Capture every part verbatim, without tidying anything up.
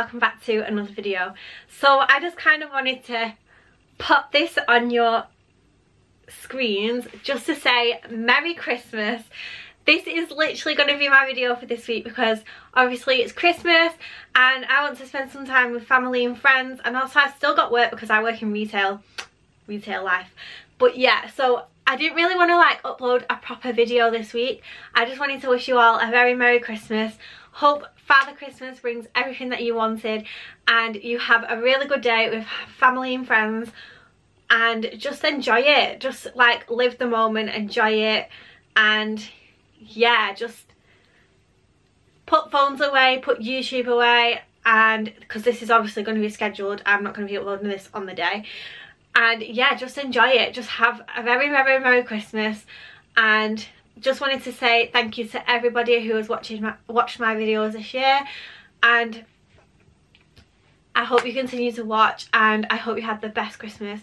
welcome back to another video. So I just kind of wanted to pop this on your screens just to say Merry Christmas. This is literally going to be my video for this week because obviously it's Christmas and I want to spend some time with family and friends, and also I've still got work because I work in retail, retail life. But yeah, so I didn't really want to like upload a proper video this week. I just wanted to wish you all a very Merry Christmas. Hope Father Christmas brings everything that you wanted and you have a really good day with family and friends, and just enjoy it. Just like live the moment, enjoy it, and yeah, just put phones away, put YouTube away, and because this is obviously going to be scheduled, I'm not going to be uploading this on the day. And yeah, just enjoy it. Just have a very very Merry Christmas, and just wanted to say thank you to everybody who has watching my, watched my videos this year, and I hope you continue to watch, and I hope you had the best Christmas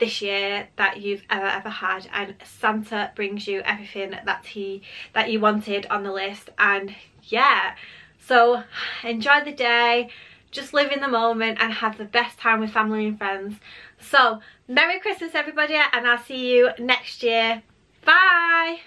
this year that you've ever ever had, and Santa brings you everything that he that you wanted on the list. And yeah, so enjoy the day, just live in the moment and have the best time with family and friends. So Merry Christmas everybody, and I'll see you next year. Bye.